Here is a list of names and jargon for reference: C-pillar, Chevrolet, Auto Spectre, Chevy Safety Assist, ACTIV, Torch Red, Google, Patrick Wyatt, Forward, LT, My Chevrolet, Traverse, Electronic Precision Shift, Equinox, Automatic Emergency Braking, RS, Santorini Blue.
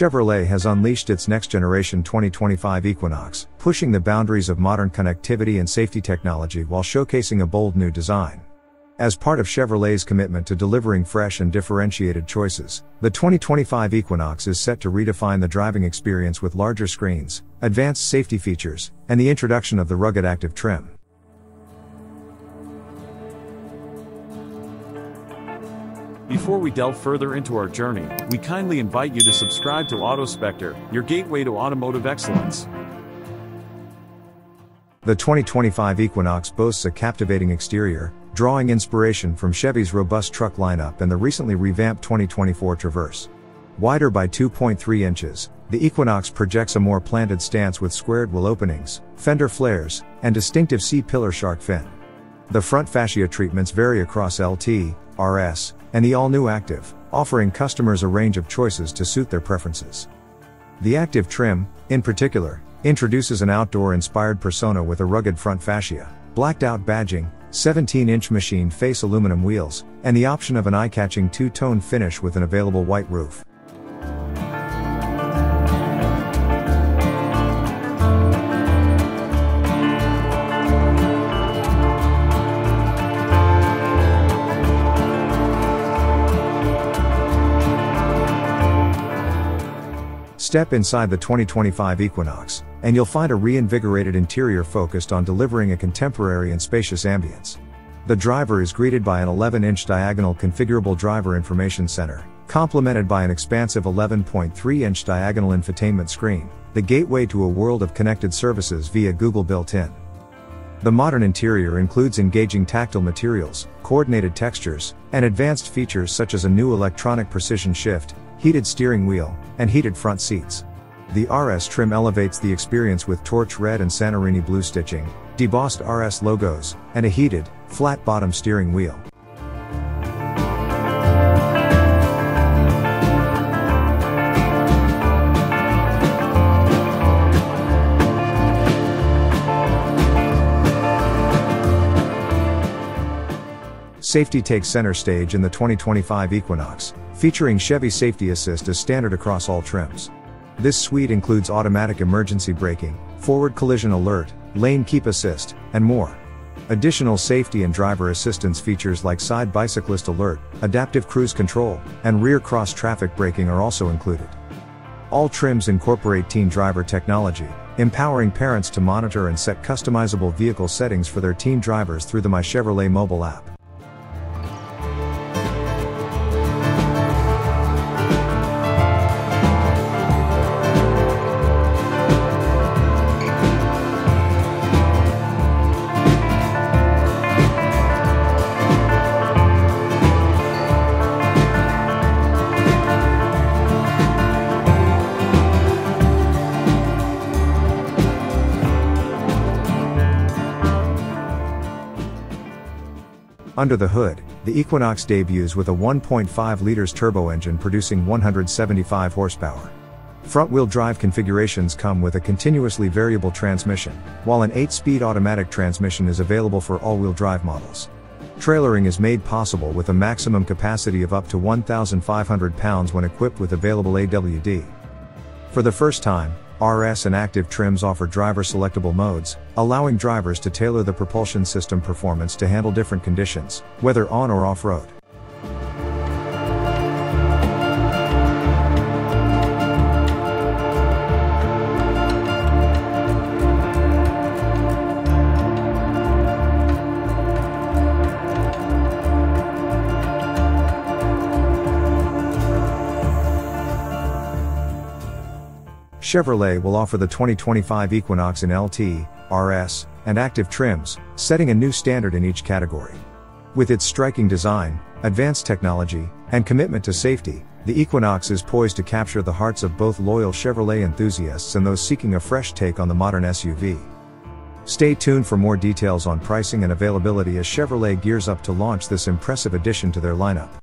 Chevrolet has unleashed its next-generation 2025 Equinox, pushing the boundaries of modern connectivity and safety technology while showcasing a bold new design. As part of Chevrolet's commitment to delivering fresh and differentiated choices, the 2025 Equinox is set to redefine the driving experience with larger screens, advanced safety features, and the introduction of the rugged ACTIV trim. Before we delve further into our journey, we kindly invite you to subscribe to Auto Spectre, your gateway to automotive excellence. The 2025 Equinox boasts a captivating exterior, drawing inspiration from Chevy's robust truck lineup and the recently revamped 2024 Traverse. Wider by 2.3 inches, the Equinox projects a more planted stance with squared wheel openings, fender flares, and distinctive C-pillar shark fin. The front fascia treatments vary across LT, RS, and the all-new ACTIV, offering customers a range of choices to suit their preferences. The ACTIV trim, in particular, introduces an outdoor-inspired persona with a rugged front fascia, blacked-out badging, 17-inch machined face aluminum wheels, and the option of an eye-catching two-tone finish with an available white roof. Step inside the 2025 Equinox, and you'll find a reinvigorated interior focused on delivering a contemporary and spacious ambience. The driver is greeted by an 11-inch diagonal configurable driver information center, complemented by an expansive 11.3-inch diagonal infotainment screen, the gateway to a world of connected services via Google built-in. The modern interior includes engaging tactile materials, coordinated textures, and advanced features such as a new electronic precision shift, heated steering wheel, and heated front seats. The RS trim elevates the experience with Torch Red and Santorini Blue stitching, debossed RS logos, and a heated, flat-bottom steering wheel. Safety takes center stage in the 2025 Equinox, featuring Chevy Safety Assist as standard across all trims. This suite includes automatic emergency braking, forward collision alert, lane keep assist, and more. Additional safety and driver assistance features like side bicyclist alert, adaptive cruise control, and rear cross-traffic braking are also included. All trims incorporate teen driver technology, empowering parents to monitor and set customizable vehicle settings for their teen drivers through the My Chevrolet mobile app. Under the hood, the Equinox debuts with a 1.5-liter turbo engine producing 175 horsepower. Front-wheel drive configurations come with a continuously variable transmission, while an 8-speed automatic transmission is available for all-wheel drive models. Trailering is made possible with a maximum capacity of up to 1,500 pounds when equipped with available AWD. For the first time, RS and ACTIV trims offer driver-selectable modes, allowing drivers to tailor the propulsion system performance to handle different conditions, whether on or off-road. Chevrolet will offer the 2025 Equinox in LT, RS, and ACTIV trims, setting a new standard in each category. With its striking design, advanced technology, and commitment to safety, the Equinox is poised to capture the hearts of both loyal Chevrolet enthusiasts and those seeking a fresh take on the modern SUV. Stay tuned for more details on pricing and availability as Chevrolet gears up to launch this impressive addition to their lineup.